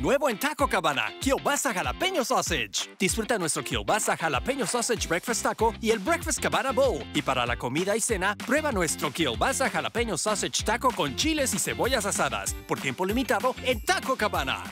nuevo en Taco Cabana, Kielbasa Jalapeño Sausage. Disfruta nuestro Kielbasa Jalapeño Sausage Breakfast Taco y el Breakfast Cabana Bowl. Y para la comida y cena, prueba nuestro Kielbasa Jalapeño Sausage Taco con chiles y cebollas asadas, por tiempo limitado en Taco Cabana.